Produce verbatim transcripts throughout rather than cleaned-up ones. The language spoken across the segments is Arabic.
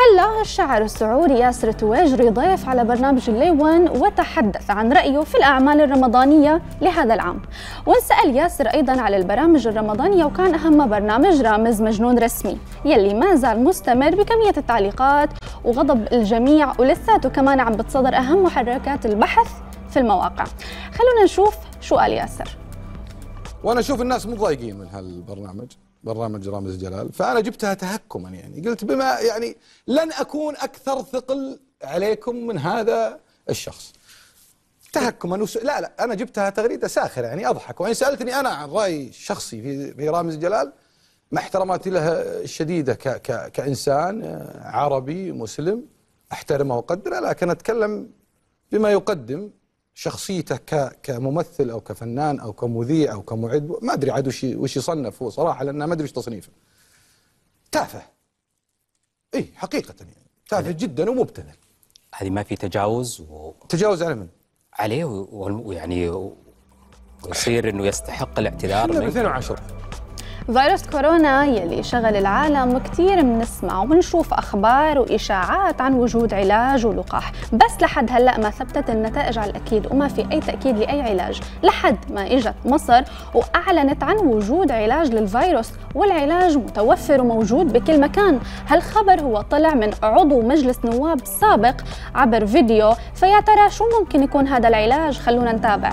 حلق الشاعر السعودي ياسر التويجري ضيف على برنامج الليوان وتحدث عن رأيه في الأعمال الرمضانية لهذا العام. وانسأل ياسر أيضا على البرامج الرمضانية، وكان أهم برنامج رامز مجنون رسمي يلي ما زال مستمر بكمية التعليقات وغضب الجميع، ولساته كمان عم بتصدر أهم محركات البحث في المواقع. خلونا نشوف شو قال ياسر. وأنا أشوف الناس مضايقين من هالبرنامج، برنامج رامز جلال، فأنا جبتها تهكما، يعني قلت بما يعني لن أكون أكثر ثقل عليكم من هذا الشخص تهكما. وس... لا لا أنا جبتها تغريدة ساخرة، يعني أضحك. وإن سألتني أنا عن رأيي الشخصي في... في رامز جلال، مع احتراماتي له الشديدة ك... ك... كإنسان عربي مسلم أحترمه وأقدره، لكن أتكلم بما يقدم شخصيته ك... كممثل أو كفنان أو كمذيع أو كمعد، ما أدري عاد وش وش يصنف هو صراحة، لأن ما أدري وش تصنيفه. تافه. إي حقيقة يعني تافه جدا ومبتذل. هذه ما في تجاوز و... تجاوز على من؟ عليه ويعني و... ويصير إنه يستحق الاعتذار. ألفين وعشرة فيروس كورونا يلي شغل العالم، كثير بنسمع وبنشوف اخبار واشاعات عن وجود علاج ولقاح، بس لحد هلا ما ثبتت النتائج على الاكيد وما في اي تاكيد لاي علاج، لحد ما اجت مصر واعلنت عن وجود علاج للفيروس، والعلاج متوفر وموجود بكل مكان. هالخبر هو طلع من عضو مجلس نواب سابق عبر فيديو، فيا ترى شو ممكن يكون هذا العلاج؟ خلونا نتابع.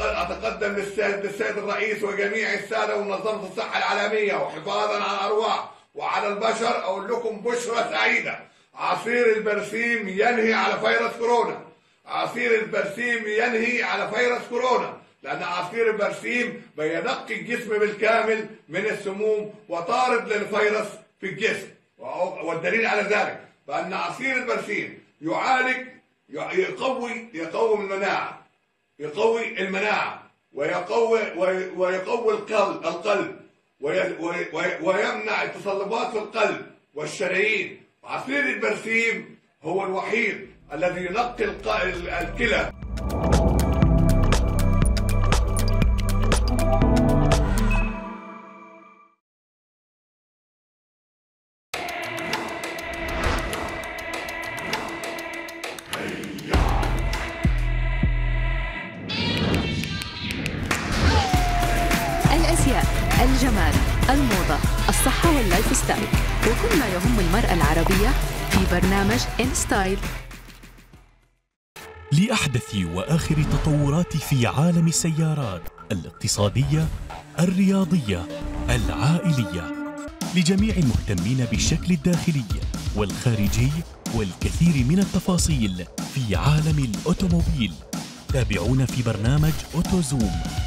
أتقدم للسيد الرئيس وجميع السادة ومنظمة الصحة العالمية، وحفاظا على الأرواح وعلى البشر أقول لكم بشرى سعيدة. عصير البرسيم ينهي على فيروس كورونا. عصير البرسيم ينهي على فيروس كورونا، لأن عصير البرسيم بينقي الجسم بالكامل من السموم وطارد للفيروس في الجسم. والدليل على ذلك بأن عصير البرسيم يعالج، يقوي يقوي المناعة، يقوي المناعة ويقوي ويقوي القلب القلب ويمنع التصلبات في القلب والشرايين. عصير البرسيم هو الوحيد الذي ينقي الكلى. الجمال، الموضة، الصحة واللايف ستايل، وكل ما يهم المرأة العربية في برنامج إن ستايل. لأحدث وآخر التطورات في عالم السيارات الاقتصادية، الرياضية، العائلية، لجميع المهتمين بالشكل الداخلي والخارجي والكثير من التفاصيل في عالم الأوتوموبيل، تابعونا في برنامج أوتوزوم.